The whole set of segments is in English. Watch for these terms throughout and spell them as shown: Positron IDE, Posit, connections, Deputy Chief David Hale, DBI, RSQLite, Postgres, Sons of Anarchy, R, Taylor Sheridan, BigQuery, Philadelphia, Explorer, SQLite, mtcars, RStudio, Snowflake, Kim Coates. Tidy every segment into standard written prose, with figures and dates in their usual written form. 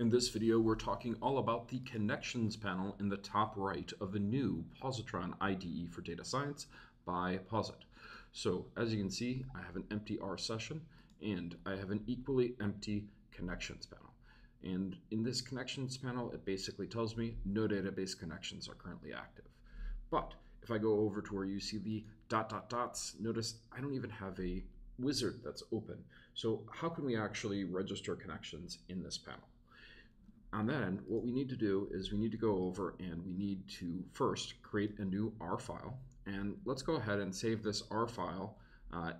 In this video, we're talking all about the Connections panel in the top right of the new Positron IDE for Data Science by Posit. So as you can see, I have an empty R session and I have an equally empty Connections panel. And in this Connections panel, it basically tells me no database connections are currently active. But if I go over to where you see the ... notice I don't even have a wizard that's open. So how can we actually register connections in this panel? On that end, what we need to do is we need to go over and we need to first create a new R file. And let's go ahead and save this R file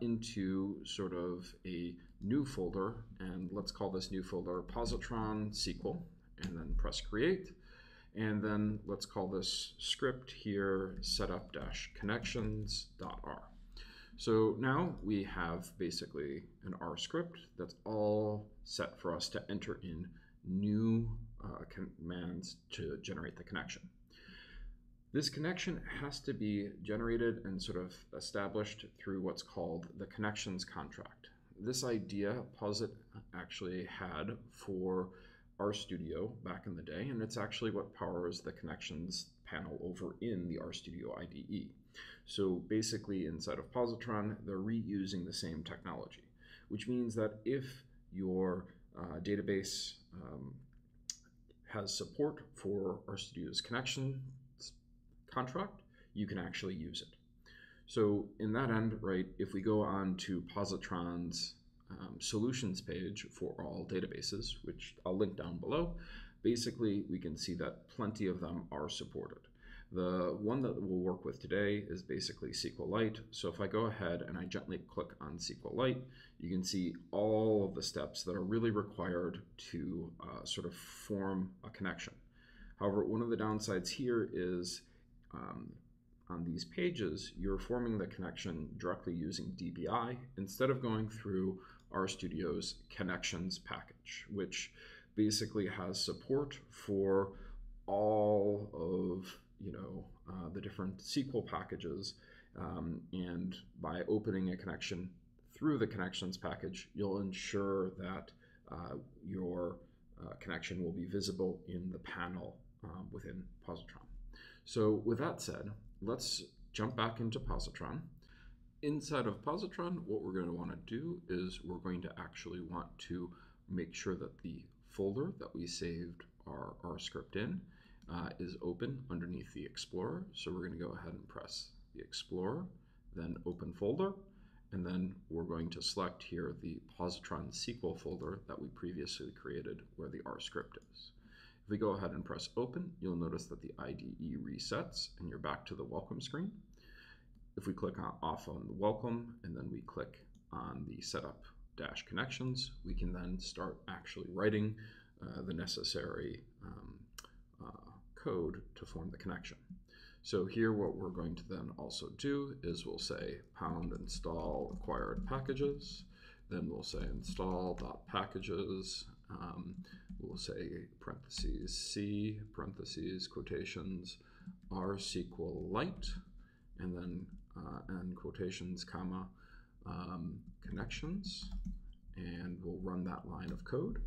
into sort of a new folder. And let's call this new folder Positron SQL, and then press create. And then let's call this script here setup-connections.r. So now we have basically an R script that's all set for us to enter in new commands to generate the connection. This connection has to be generated and sort of established through what's called the connections contract. This idea Posit actually had for RStudio back in the day, and it's actually what powers the connections panel over in the RStudio IDE. So basically inside of Positron, they're reusing the same technology, which means that if your database has support for RStudio's connections contract, you can actually use it. So in that end, right, if we go on to Positron's solutions page for all databases, which I'll link down below, basically we can see that plenty of them are supported. The one that we'll work with today is basically SQLite. So if I go ahead and I gently click on SQLite, you can see all of the steps that are really required to sort of form a connection. However, one of the downsides here is on these pages, you're forming the connection directly using DBI instead of going through RStudio's connections package, which basically has support for all of the different SQL packages, and by opening a connection through the connections package, you'll ensure that your connection will be visible in the panel within Positron. So with that said, let's jump back into Positron. Inside of Positron, what we're going to want to do is we're going to actually want to make sure that the folder that we saved our R script in is open underneath the Explorer. So we're going to go ahead and press the Explorer, then Open Folder, and then we're going to select here the Positron SQL folder that we previously created where the R script is. If we go ahead and press Open, you'll notice that the IDE resets and you're back to the welcome screen. If we click off on the welcome and then we click on the setup-connections, we can then start actually writing the necessary code to form the connection. So here what we're going to then also do is we'll say # install required packages, then we'll say install.packages, we'll say (C) RSQLite, and then and quotations, comma, connections, and we'll run that line of code.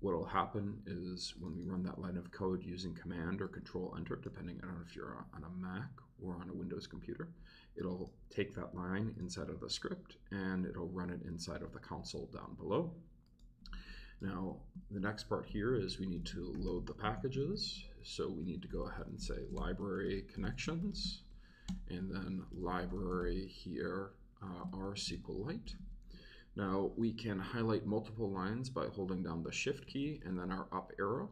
What will happen is when we run that line of code using Command or Control-Enter, depending on if you're on a Mac or on a Windows computer, it'll take that line inside of the script and it'll run it inside of the console down below. Now, the next part here is we need to load the packages. So we need to go ahead and say library connections, and then library here, RSQLite. Now we can highlight multiple lines by holding down the Shift key and then our up arrow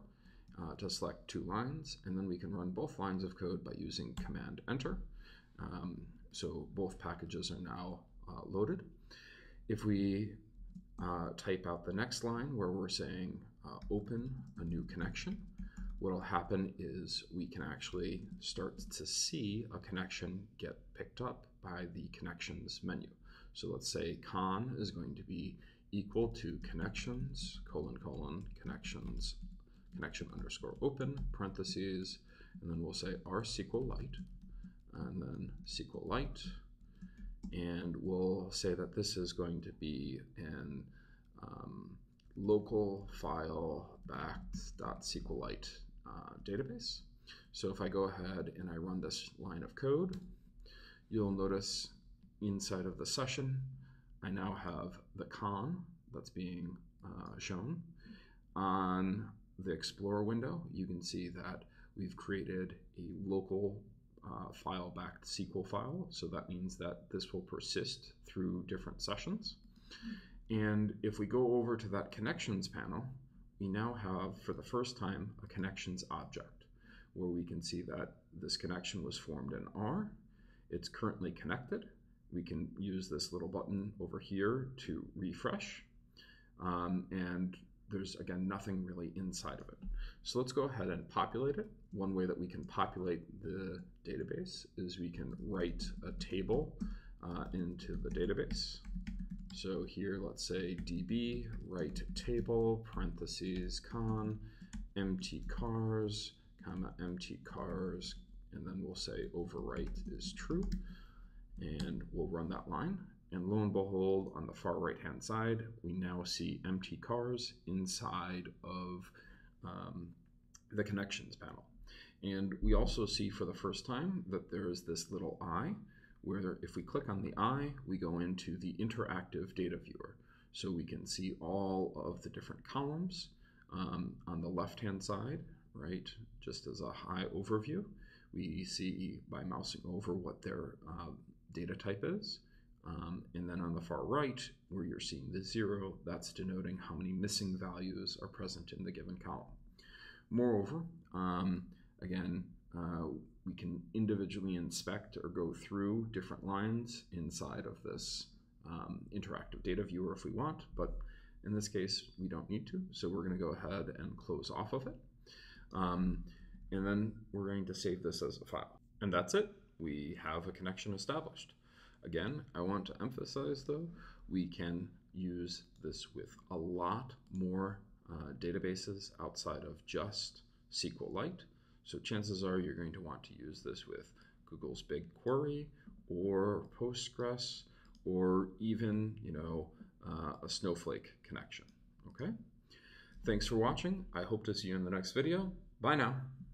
to select two lines, and then we can run both lines of code by using Command-Enter. So both packages are now loaded. If we type out the next line where we're saying open a new connection, what'll happen is we can actually start to see a connection get picked up by the connections menu. So let's say con is going to be equal to connections, : connections, connection_open, , and then we'll say RSQLite, and then SQLite, and we'll say that this is going to be an local file backed.sqlite database. So if I go ahead and I run this line of code, you'll notice inside of the session, I now have the con that's being shown. On the Explorer window, you can see that we've created a local file backed SQL file. So that means that this will persist through different sessions. And if we go over to that connections panel, we now have, for the first time, a connections object, where we can see that this connection was formed in R. It's currently connected. We can use this little button over here to refresh. And there's, again, nothing really inside of it. So let's go ahead and populate it. One way that we can populate the database is we can write a table into the database. So here, let's say DB, write table, parentheses, con, mtcars, comma, mtcars, and then we'll say overwrite is true. And we'll run that line. And lo and behold, on the far right-hand side, we now see mtcars inside of the connections panel. And we also see for the first time that there is this little eye, where if we click on the eye, we go into the interactive data viewer. So we can see all of the different columns on the left-hand side, right? Just as a high overview, we see by mousing over what their data type is. And then on the far right, where you're seeing the 0, that's denoting how many missing values are present in the given column. Moreover, again, we can individually inspect or go through different lines inside of this interactive data viewer if we want, but in this case, we don't need to. So we're going to go ahead and close off of it. And then we're going to save this as a file. And that's it. We have a connection established. Again, I want to emphasize, though, we can use this with a lot more databases outside of just SQLite. So chances are you're going to want to use this with Google's BigQuery or Postgres or even, you know, a Snowflake connection. Okay? Thanks for watching. I hope to see you in the next video. Bye now.